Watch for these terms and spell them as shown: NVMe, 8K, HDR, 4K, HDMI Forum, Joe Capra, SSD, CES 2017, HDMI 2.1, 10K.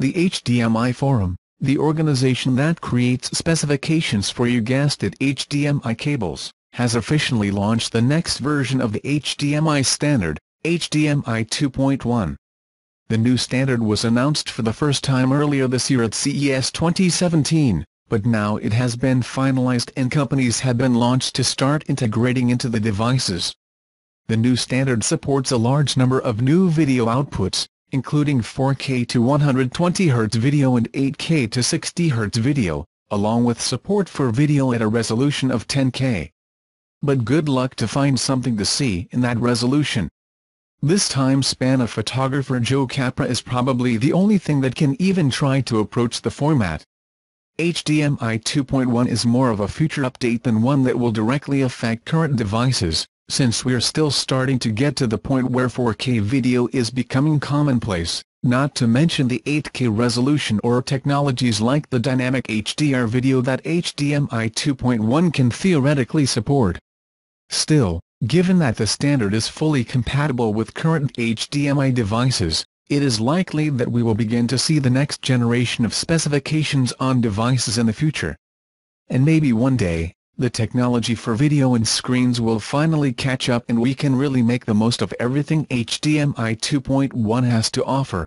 the HDMI Forum, the organization that creates specifications for U-gasket HDMI cables, has officially launched the next version of the HDMI standard, HDMI 2.1. The new standard was announced for the first time earlier this year at CES 2017, but now it has been finalized and companies have been launched to start integrating into the devices. The new standard supports a large number of new video outputs, including 4K to 120Hz video and 8K to 60Hz video, along with support for video at a resolution of 10K. But good luck to find something to see in that resolution. This time span of photographer Joe Capra is probably the only thing that can even try to approach the format. HDMI 2.1 is more of a future update than one that will directly affect current devices, since we're still starting to get to the point where 4K video is becoming commonplace, not to mention the 8K resolution or technologies like the dynamic HDR video that HDMI 2.1 can theoretically support. Still, given that the standard is fully compatible with current HDMI devices, it is likely that we will begin to see the next generation of specifications on devices in the future. And maybe one day, the technology for video and screens will finally catch up and we can really make the most of everything HDMI 2.1 has to offer.